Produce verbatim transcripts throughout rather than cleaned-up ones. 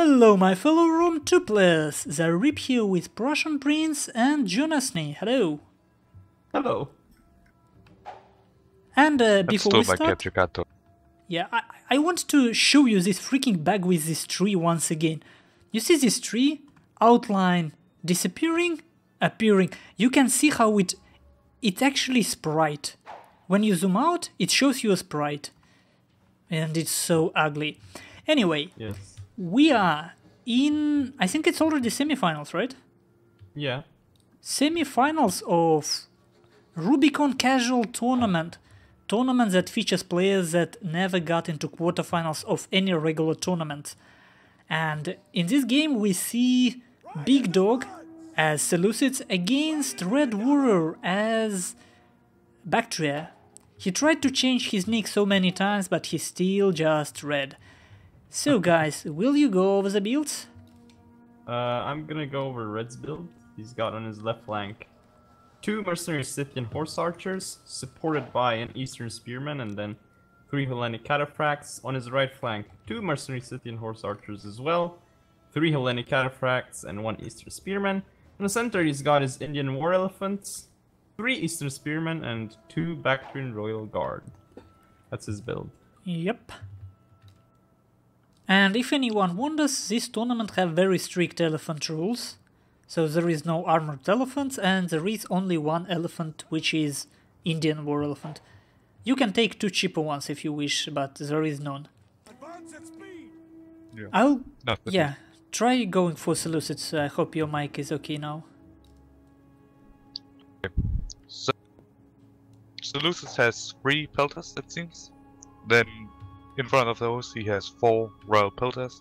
Hello my fellow Rome two players, Zaript here with Prussian Prince and Jonasny. Hello. Hello. And uh, before we start, yeah, I, I want to show you this freaking bag with this tree once again. You see this tree? Outline disappearing, appearing. You can see how it it's actually sprite. When you zoom out, it shows you a sprite. And it's so ugly. Anyway. Yes. We are in, I think it's already semi-finals, right? Yeah. Semi-finals of Rubicon Casual Tournament. Tournament that features players that never got into quarterfinals of any regular tournament. And in this game we see Big Dog as Seleucids against Red Warrior as Bactria. He tried to change his nick so many times, but he's still just Red. So guys, will you go over the builds? Uh, I'm gonna go over Red's build. He's got on his left flank two mercenary Scythian Horse Archers, supported by an Eastern Spearman, and then three Hellenic Cataphracts. On his right flank, two mercenary Scythian Horse Archers as well, three Hellenic Cataphracts, and one Eastern Spearman. In the center, he's got his Indian War Elephants, three Eastern Spearmen, and two Bactrian Royal Guard. That's his build. Yep. And if anyone wonders, this tournament have very strict elephant rules. So there is no armored elephants and there is only one elephant, which is Indian War Elephant. You can take two cheaper ones if you wish, but there is none. Yeah. I'll... yeah, try going for Seleucids. I hope your mic is okay now. Okay. So, Seleucids has three Peltas, it seems. Then... in front of those, he has four Royal Peltas,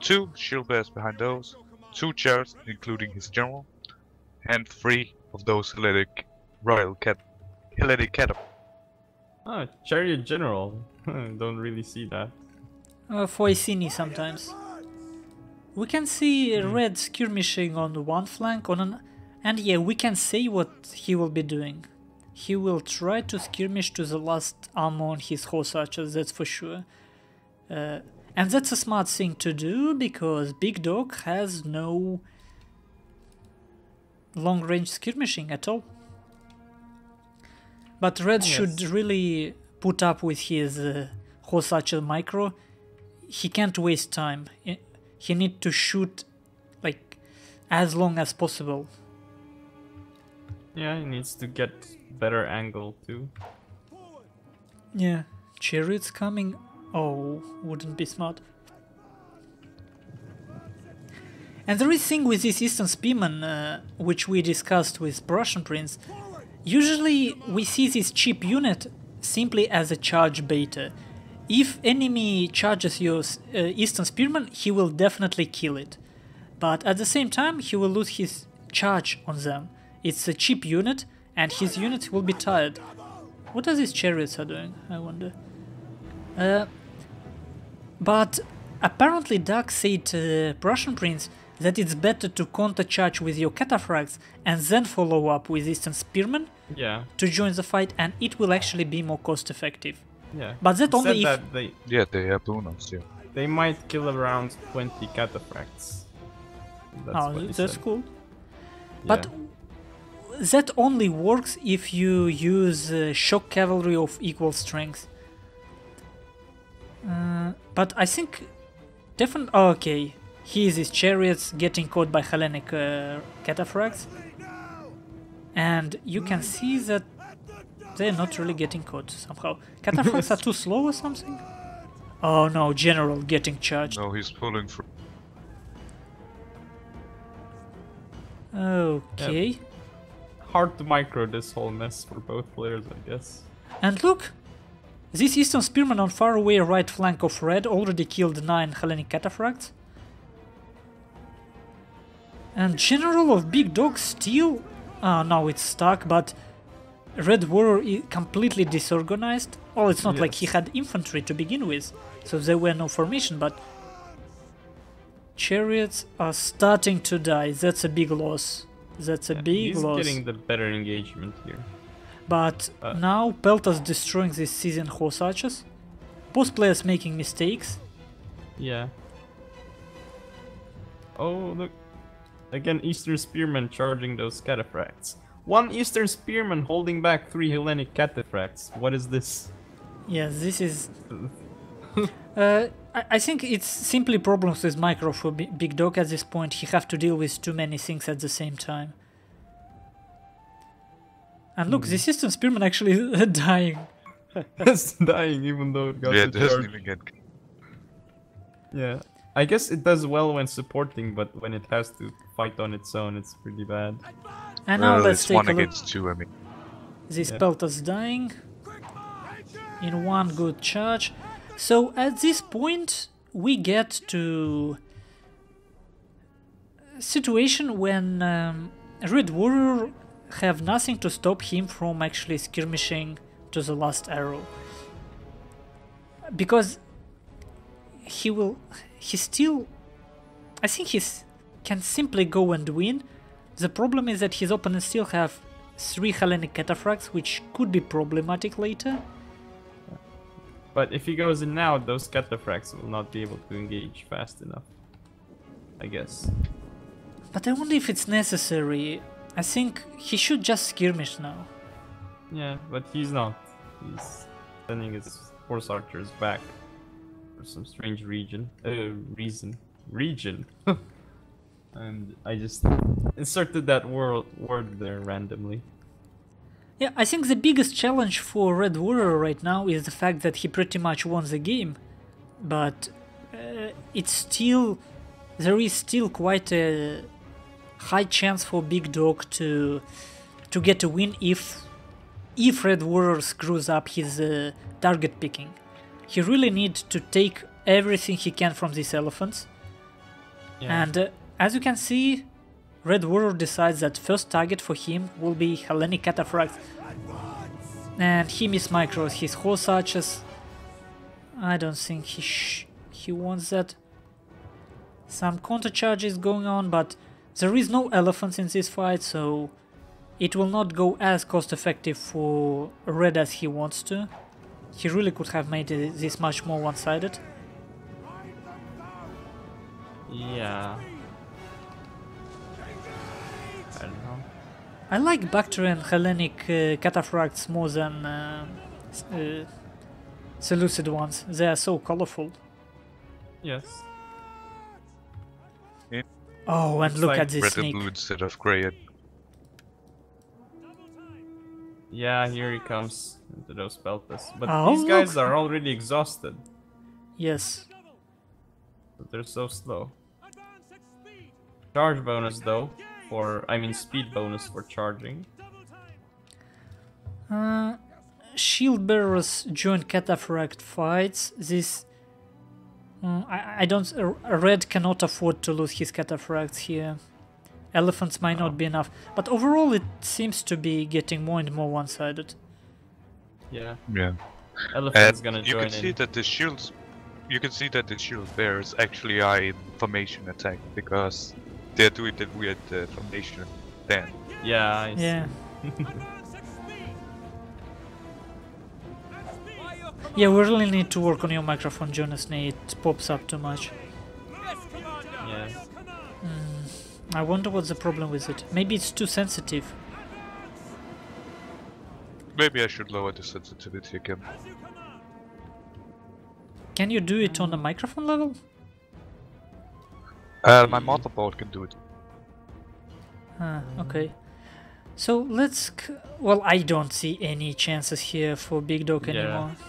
two Shield Bears behind those, two chariots, including his general, and three of those Hellenic Royal Cat, Hellenic Cataphracts. Ah, oh, chariot general. Don't really see that. Uh, for Iceni sometimes. We can see mm. Red skirmishing on one flank, on an, and yeah, we can see what he will be doing. He will try to skirmish to the last armor on his horse archers, that's for sure. Uh, and that's a smart thing to do, because Big Dog has no long-range skirmishing at all. But Red yes. should really put up with his uh, horse archer micro. He can't waste time. He needs to shoot like as long as possible. Yeah, he needs to get better angle too. Yeah, chariots coming. Oh, wouldn't be smart. And there is thing with this Eastern Spearman, uh, which we discussed with Prussian Prince. Usually we see this cheap unit simply as a charge beta. If enemy charges your uh, Eastern Spearman, he will definitely kill it. But at the same time, he will lose his charge on them. It's a cheap unit, and his units will be tired. What are these chariots are doing, I wonder? Uh, but apparently Doug said uh, Prussian Prince that it's better to counter-charge with your cataphracts and then follow up with Eastern Spearmen yeah. to join the fight, and it will actually be more cost-effective. Yeah. But that only if... That they, yeah, they have bonus, yeah. They might kill around twenty cataphracts. That's oh, that's said. cool. Yeah. But... that only works if you use uh, shock cavalry of equal strength. Uh, but I think... definitely... Oh, okay. Here's his chariots getting caught by Hellenic uh, cataphracts. And you can see that they're not really getting caught somehow. Cataphracts are too slow or something? Oh no, general getting charged. No, he's pulling through. Okay. Yep. Hard to micro this whole mess for both players, I guess. And look! This Eastern Spearman on faraway right flank of Red already killed nine Hellenic Cataphracts. And General of Big Dog still... ah, oh, now it's stuck, but... Red Warrior is completely disorganized. Well, it's not yes. like he had infantry to begin with, so there were no formation, but... chariots are starting to die, that's a big loss. That's a yeah, big he's loss. He's getting the better engagement here. But uh. now Peltas destroying this seasoned horse archers. Both players making mistakes. Yeah. Oh, look. Again, Eastern Spearman charging those Cataphracts. One Eastern Spearman holding back three Hellenic Cataphracts. What is this? Yes, this is... uh, I, I think it's simply problems with micro for B Big Dog at this point. He have to deal with too many things at the same time. And look, mm. the Eastern Spearman actually is uh, dying. It's dying even though it got yeah, it doesn't even get... Yeah. I guess it does well when supporting, but when it has to fight on its own, it's pretty bad. And now well, let's it's take one a against look. Two, I mean. This yeah. Peltas dying in one good charge. So at this point, we get to a situation when um, Red Warrior have nothing to stop him from actually skirmishing to the last arrow, because he will. He still, I think he can simply go and win. The problem is that his opponents still have three Hellenic Cataphracts, which could be problematic later. But if he goes in now, those Cataphracts will not be able to engage fast enough, I guess. But I wonder if it's necessary. I think he should just skirmish now. Yeah, but he's not. He's sending his horse archers back. For some strange region, uh, reason, region, and I just inserted that word word there randomly. Yeah, I think the biggest challenge for Red Warrior right now is the fact that he pretty much won the game, but uh, it's still there is still quite a high chance for Big Dog to to get a win if if Red Warrior screws up his uh, target picking. He really needs to take everything he can from these elephants. Yeah. And uh, as you can see, Red Warrior decides that first target for him will be Hellenic Cataphracts. And he mismicros his horse archers. I don't think he sh he wants that. Some counter charges going on, but there is no elephants in this fight, so it will not go as cost effective for Red as he wants to. He really could have made this much more one-sided. Yeah. I don't know. I like Bactrian Hellenic uh, Cataphracts more than uh, uh, Seleucid ones. They are so colorful. Yes. Yeah. Oh, and it's look like at this red snake. Red and blue instead of grey. Yeah, here he comes into those Peltas. But oh, these guys look. Are already exhausted. Yes. But they're so slow. Charge bonus though, for I mean speed bonus for charging. Uh, Shield Bearers join Cataphract fights. This mm, I, I don't. Uh, Red cannot afford to lose his Cataphracts here. Elephants might not be enough, but overall it seems to be getting more and more one-sided. Yeah. Yeah. Elephants uh, gonna you join can in. See that the shields, you can see that the shield bears actually are in formation attack because they're doing the weird uh, formation then. Yeah. I see. Yeah. Yeah, we really need to work on your microphone, Jonasny. It pops up too much. I wonder what's the problem with it. Maybe it's too sensitive. Maybe I should lower the sensitivity again. Can you do it on the microphone level? Uh, my motherboard can do it. Ah, okay. So let's... C well, I don't see any chances here for Big Dog anymore. Yeah.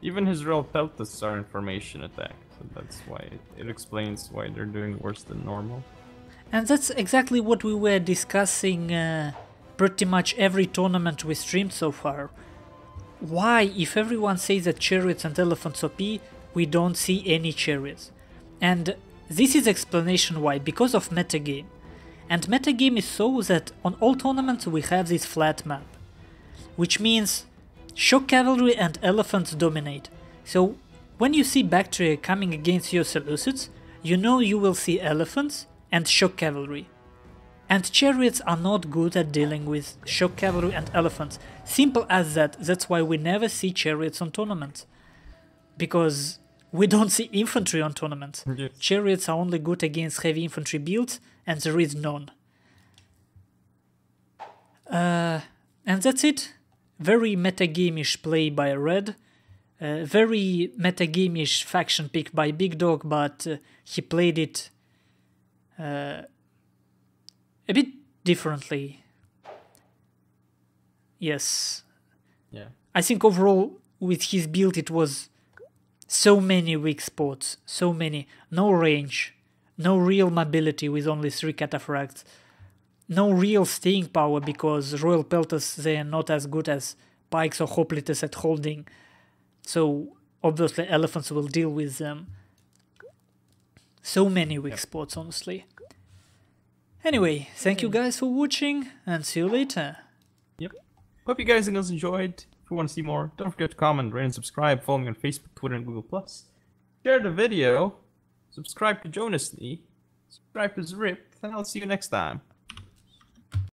Even his Royal Peltas are information attack, so that's why it, it explains why they're doing worse than normal. And that's exactly what we were discussing uh, pretty much every tournament we streamed so far. Why, if everyone says that chariots and elephants O P, we don't see any chariots? And this is explanation why, because of metagame. And metagame is so that on all tournaments we have this flat map, which means shock cavalry and elephants dominate. So when you see Bactria coming against your Seleucids, you know you will see elephants and shock cavalry. And chariots are not good at dealing with shock cavalry and elephants. Simple as that. That's why we never see chariots on tournaments. because we don't see infantry on tournaments. Yes. Chariots are only good against heavy infantry builds, and there is none. Uh, and that's it. Very metagame-ish play by Red. Uh, very metagame-ish faction pick by Big Dog, but uh, he played it uh, a bit differently. Yes. Yeah. I think overall, with his build, it was so many weak spots, so many. No range, no real mobility with only three cataphracts, no real staying power because Royal Peltas, they are not as good as Pikes or Hoplites at holding. So obviously elephants will deal with them. So many weak yep. spots, honestly. Anyway, thank you guys for watching and see you later. Yep. Hope you guys enjoyed. If you want to see more, don't forget to comment, rate and subscribe, follow me on Facebook, Twitter and Google plus. Share the video, subscribe to Jonas Lee, subscribe to Zaript, and I'll see you next time.